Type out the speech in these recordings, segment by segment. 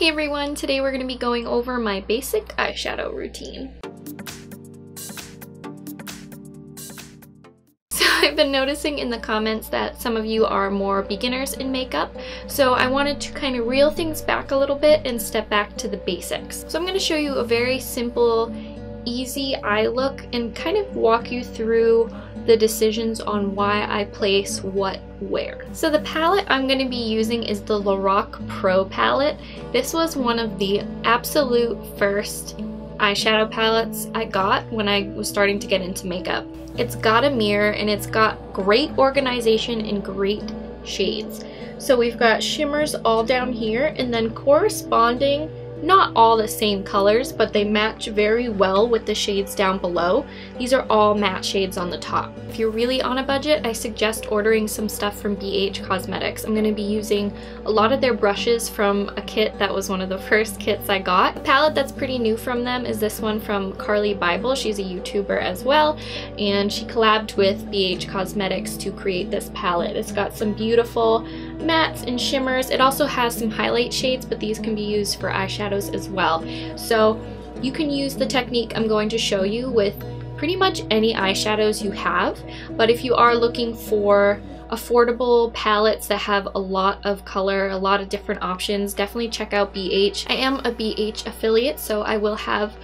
Hey everyone, today we're going to be going over my basic eyeshadow routine. So I've been noticing in the comments that some of you are more beginners in makeup, so I wanted to kind of reel things back a little bit and step back to the basics. So I'm going to show you a very simple, easy eye look and kind of walk you through the decisions on why I place what where. So the palette I'm going to be using is the Lorac Pro palette. This was one of the absolute first eyeshadow palettes I got when I was starting to get into makeup. It's got a mirror and it's got great organization and great shades. So we've got shimmers all down here and then corresponding, not all the same colors, but they match very well with the shades down below. These are all matte shades on the top. If you're really on a budget, I suggest ordering some stuff from BH Cosmetics. I'm going to be using a lot of their brushes from a kit that was one of the first kits I got. A palette that's pretty new from them is this one from Carli Bybel. She's a YouTuber as well, and she collabed with BH Cosmetics to create this palette. It's got some beautiful mattes and shimmers. It also has some highlight shades, but these can be used for eyeshadows as well. So you can use the technique I'm going to show you with pretty much any eyeshadows you have, but if you are looking for affordable palettes that have a lot of color, a lot of different options, definitely check out BH. I am a BH affiliate, so I will have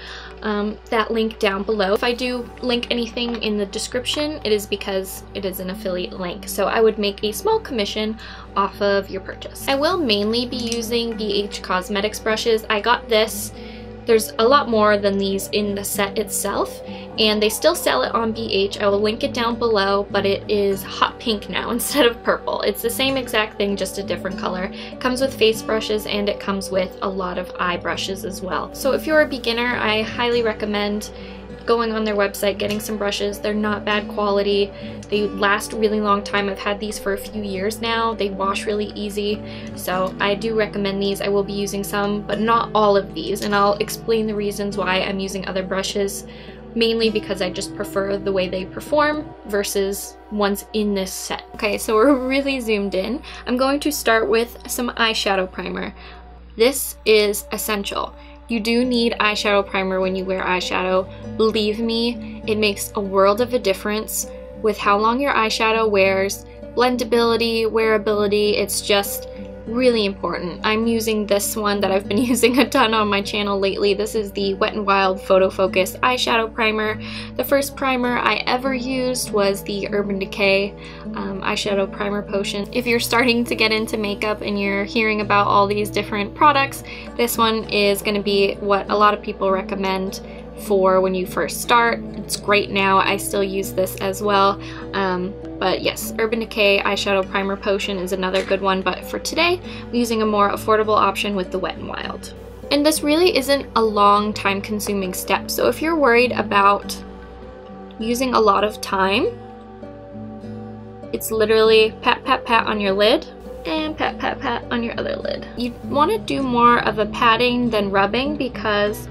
that link down below. If I do link anything in the description, it is because it is an affiliate link, so I would make a small commission off of your purchase. I will mainly be using BH Cosmetics brushes. I got this. There's a lot more than these in the set itself, and they still sell it on BH. I will link it down below, but it is hot pink now instead of purple. It's the same exact thing, just a different color. It comes with face brushes and it comes with a lot of eye brushes as well. So if you're a beginner, I highly recommend going on their website, getting some brushes. They're not bad quality. They last a really long time. I've had these for a few years now. They wash really easy, so I do recommend these. I will be using some, but not all of these, and I'll explain the reasons why I'm using other brushes, mainly because I just prefer the way they perform versus ones in this set. Okay, so we're really zoomed in. I'm going to start with some eyeshadow primer. This is essential. You do need eyeshadow primer when you wear eyeshadow. Believe me, it makes a world of a difference with how long your eyeshadow wears, blendability, wearability. It's just really important. I'm using this one that I've been using a ton on my channel lately. This is the Wet n Wild Photo Focus eyeshadow primer. The first primer I ever used was the Urban Decay eyeshadow primer potion. If you're starting to get into makeup and you're hearing about all these different products, this one is going to be what a lot of people recommend for when you first start. It's great now. I still use this as well. But yes, Urban Decay Eyeshadow Primer Potion is another good one, but for today, I'm using a more affordable option with the Wet n Wild. And this really isn't a long time-consuming step, so if you're worried about using a lot of time, it's literally pat, pat, pat on your lid, and pat, pat, pat on your other lid. You want to do more of a patting than rubbing because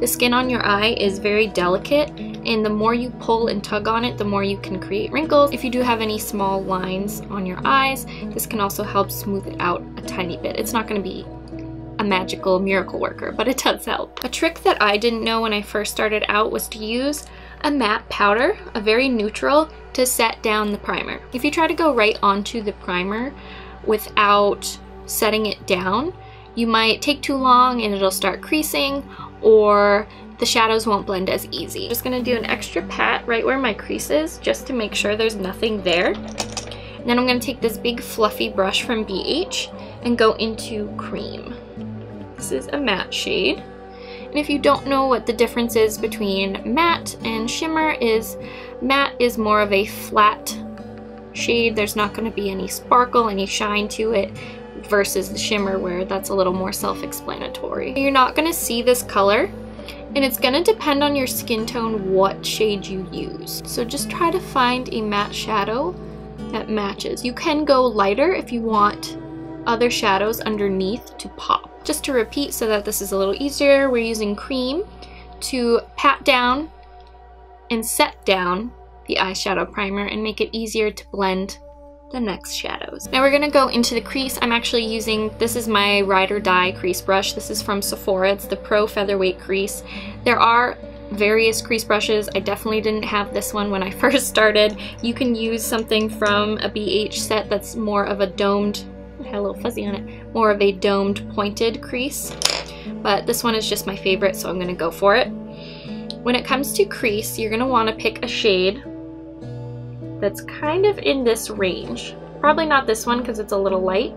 the skin on your eye is very delicate, and the more you pull and tug on it, the more you can create wrinkles. If you do have any small lines on your eyes, this can also help smooth it out a tiny bit. It's not going to be a magical miracle worker, but it does help. A trick that I didn't know when I first started out was to use a matte powder, a very neutral, to set down the primer. If you try to go right onto the primer without setting it down, you might take too long and it'll start creasing, or the shadows won't blend as easy. I'm just going to do an extra pat right where my crease is just to make sure there's nothing there. And then I'm going to take this big fluffy brush from BH and go into cream. This is a matte shade. And if you don't know what the difference is between matte and shimmer is, matte is more of a flat shade. There's not going to be any sparkle, any shine to it, versus the shimmer where that's a little more self-explanatory. You're not going to see this color, and it's going to depend on your skin tone what shade you use. So just try to find a matte shadow that matches. You can go lighter if you want other shadows underneath to pop. Just to repeat so that this is a little easier, we're using cream to pat down and set down the eyeshadow primer and make it easier to blend the next shadows. Now we're going to go into the crease. I'm actually using, this is my Ride or Die crease brush. This is from Sephora. It's the Pro Featherweight crease. There are various crease brushes. I definitely didn't have this one when I first started. You can use something from a BH set that's more of a domed, I had a little fuzzy on it, more of a domed pointed crease. But this one is just my favorite, so I'm going to go for it. When it comes to crease, you're going to want to pick a shade that's kind of in this range. Probably not this one because it's a little light,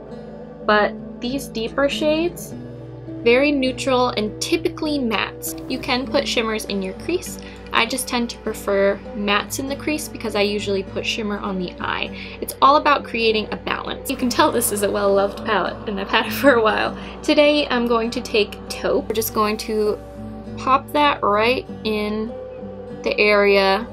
but these deeper shades, very neutral and typically mattes. You can put shimmers in your crease. I just tend to prefer mattes in the crease because I usually put shimmer on the eye. It's all about creating a balance. You can tell this is a well-loved palette and I've had it for a while. Today I'm going to take Taupe. We're just going to pop that right in the area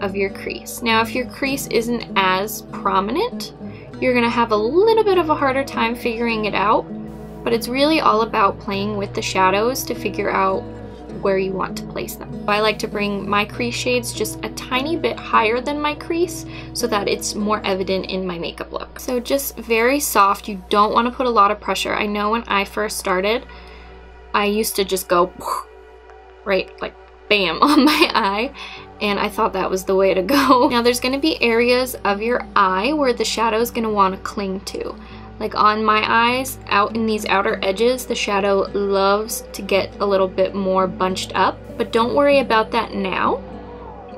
of your crease. Now if your crease isn't as prominent, you're going to have a little bit of a harder time figuring it out, but it's really all about playing with the shadows to figure out where you want to place them. I like to bring my crease shades just a tiny bit higher than my crease so that it's more evident in my makeup look. So just very soft. You don't want to put a lot of pressure. I know when I first started, I used to just go right, like bam, on my eye, and I thought that was the way to go. Now there's going to be areas of your eye where the shadow is going to want to cling to. Like on my eyes, out in these outer edges, the shadow loves to get a little bit more bunched up, but don't worry about that now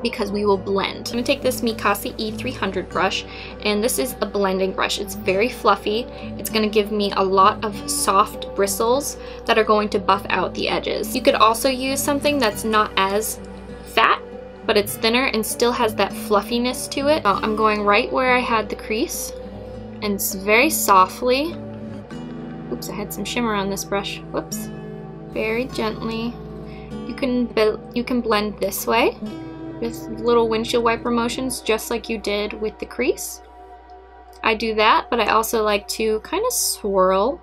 because we will blend. I'm going to take this Mikasa E300 brush, and this is a blending brush. It's very fluffy. It's going to give me a lot of soft bristles that are going to buff out the edges. You could also use something that's not as fat, but it's thinner and still has that fluffiness to it. So I'm going right where I had the crease, and it's very softly. Oops, I had some shimmer on this brush. Whoops. Very gently. You can blend this way with little windshield wiper motions, just like you did with the crease. I do that, but I also like to kind of swirl.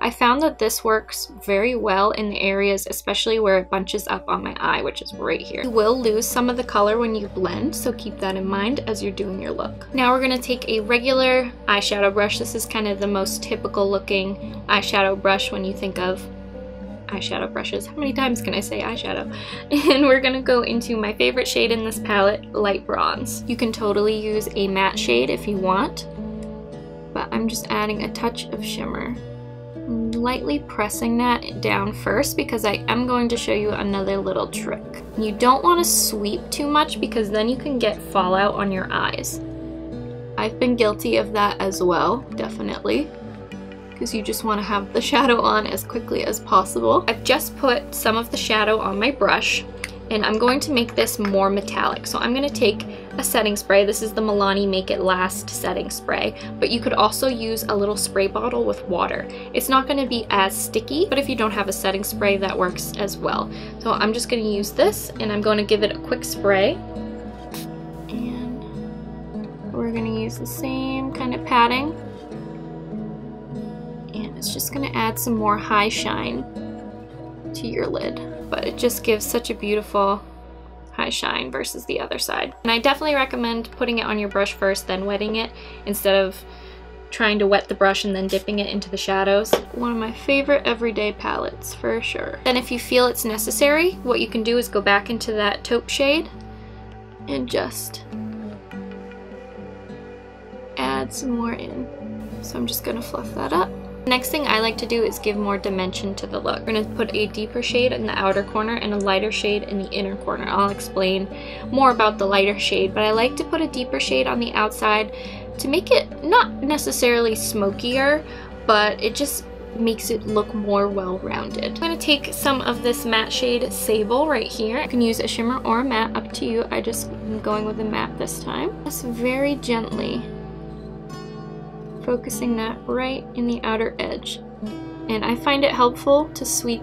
I found that this works very well in the areas, especially where it bunches up on my eye, which is right here. You will lose some of the color when you blend, so keep that in mind as you're doing your look. Now we're going to take a regular eyeshadow brush. This is kind of the most typical looking eyeshadow brush when you think of eyeshadow brushes. How many times can I say eyeshadow? And we're going to go into my favorite shade in this palette, light bronze. You can totally use a matte shade if you want, but I'm just adding a touch of shimmer. Lightly pressing that down first because I am going to show you another little trick. You don't want to sweep too much because then you can get fallout on your eyes. I've been guilty of that as well, definitely, because you just want to have the shadow on as quickly as possible. I've just put some of the shadow on my brush, and I'm going to make this more metallic. So I'm going to take a setting spray. This is the Milani Make It Last setting spray, but you could also use a little spray bottle with water. It's not going to be as sticky, but if you don't have a setting spray, that works as well. So I'm just going to use this, and I'm going to give it a quick spray. And we're going to use the same kind of padding. And it's just going to add some more high shine to your lid. But it just gives such a beautiful high shine versus the other side. And I definitely recommend putting it on your brush first, then wetting it, instead of trying to wet the brush and then dipping it into the shadows. One of my favorite everyday palettes, for sure. Then if you feel it's necessary, what you can do is go back into that taupe shade and just add some more in. So I'm just gonna fluff that up. Next thing I like to do is give more dimension to the look. We're going to put a deeper shade in the outer corner and a lighter shade in the inner corner. I'll explain more about the lighter shade, but I like to put a deeper shade on the outside to make it not necessarily smokier, but it just makes it look more well-rounded. I'm going to take some of this matte shade Sable right here. You can use a shimmer or a matte, up to you. I'm going with a matte this time. Just very gently focusing that right in the outer edge. And I find it helpful to sweep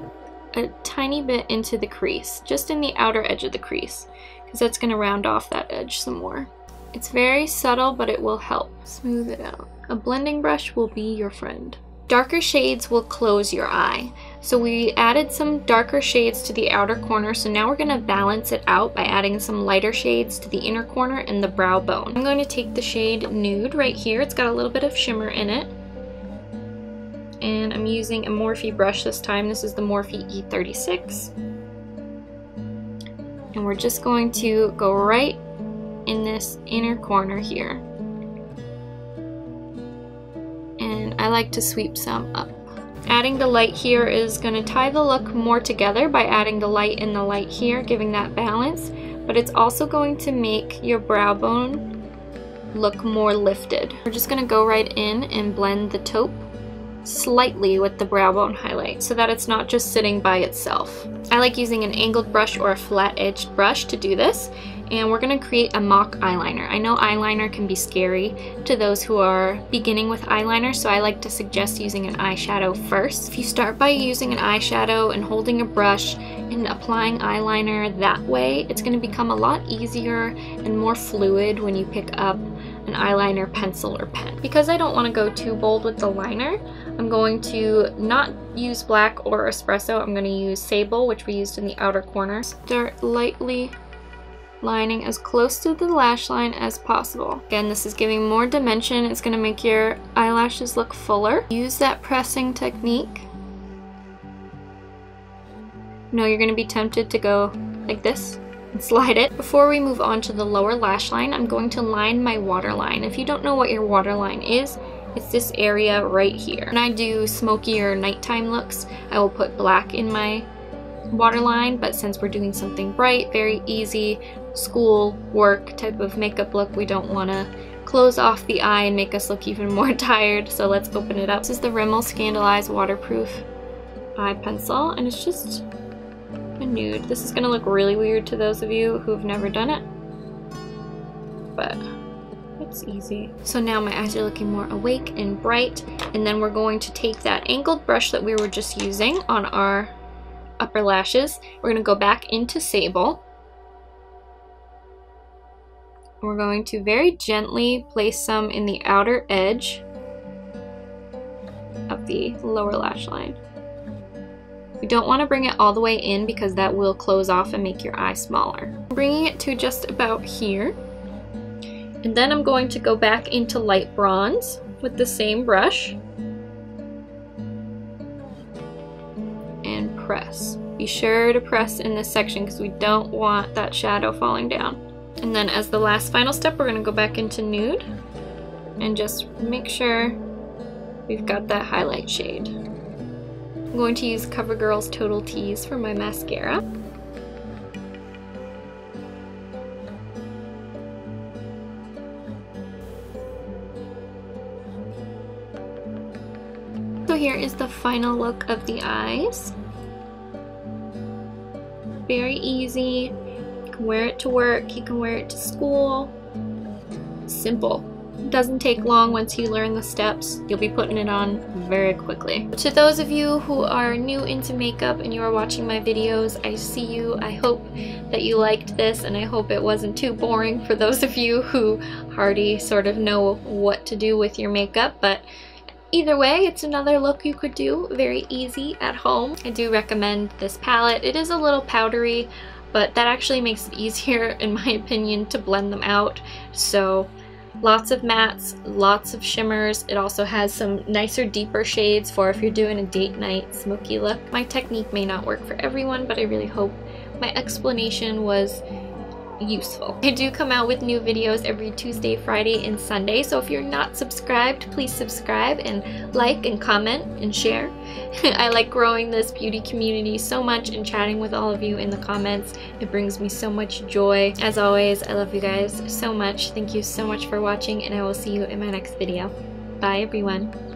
a tiny bit into the crease, just in the outer edge of the crease, because that's going to round off that edge some more. It's very subtle, but it will help smooth it out. A blending brush will be your friend. Darker shades will close your eye. So we added some darker shades to the outer corner, so now we're going to balance it out by adding some lighter shades to the inner corner and the brow bone. I'm going to take the shade Nude right here. It's got a little bit of shimmer in it. And I'm using a Morphe brush this time. This is the Morphe E36. And we're just going to go right in this inner corner here. And I like to sweep some up. Adding the light here is going to tie the look more together by adding the light and the light here, giving that balance. But it's also going to make your brow bone look more lifted. We're just going to go right in and blend the taupe slightly with the brow bone highlight so that it's not just sitting by itself. I like using an angled brush or a flat-edged brush to do this, and we're going to create a mock eyeliner. I know eyeliner can be scary to those who are beginning with eyeliner, so I like to suggest using an eyeshadow first. If you start by using an eyeshadow and holding a brush and applying eyeliner that way, it's going to become a lot easier and more fluid when you pick up an eyeliner pencil or pen. Because I don't want to go too bold with the liner, I'm going to not use black or espresso. I'm going to use sable, which we used in the outer corner. Start lightly lining as close to the lash line as possible. Again, this is giving more dimension. It's going to make your eyelashes look fuller. Use that pressing technique. No, you're going to be tempted to go like this and slide it. Before we move on to the lower lash line, I'm going to line my waterline. If you don't know what your waterline is, it's this area right here. When I do smokier nighttime looks, I will put black in my waterline, but since we're doing something bright, very easy, school, work type of makeup look, we don't want to close off the eye and make us look even more tired, so let's open it up. This is the Rimmel Scandaleyes Waterproof Eye Pencil, and it's just a nude. This is going to look really weird to those of you who've never done it, but it's easy. So now my eyes are looking more awake and bright, and then we're going to take that angled brush that we were just using on our upper lashes. We're going to go back into sable. We're going to very gently place some in the outer edge of the lower lash line. We don't want to bring it all the way in because that will close off and make your eye smaller. I'm bringing it to just about here. And then I'm going to go back into light bronze with the same brush. And press. Be sure to press in this section because we don't want that shadow falling down. And then as the last final step, we're going to go back into nude and just make sure we've got that highlight shade. I'm going to use CoverGirl's Total Tease for my mascara. So here is the final look of the eyes. Very easy. You can wear it to work, you can wear it to school. Simple. It doesn't take long once you learn the steps. You'll be putting it on very quickly. To those of you who are new into makeup and you are watching my videos, I see you. I hope that you liked this, and I hope it wasn't too boring for those of you who already sort of know what to do with your makeup. But either way, it's another look you could do very easy at home. I do recommend this palette. It is a little powdery, but that actually makes it easier, in my opinion, to blend them out. So lots of mattes, lots of shimmers. It also has some nicer, deeper shades for if you're doing a date night smoky look. My technique may not work for everyone, but I really hope my explanation was useful. I do come out with new videos every Tuesday, Friday, and Sunday, so if you're not subscribed, please subscribe and like and comment and share. I like growing this beauty community so much and chatting with all of you in the comments. It brings me so much joy. As always, I love you guys so much. Thank you so much for watching, and I will see you in my next video. Bye, everyone.